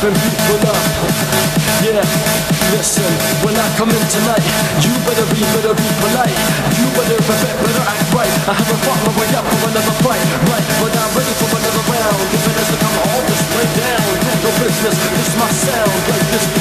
keeping people up. Yeah, listen, when I come in tonight, you better be polite. You better act right. I haven't fought my way up for another fight, right? But I'm ready for another round. You better come all this way down. No business, this my sound, like this.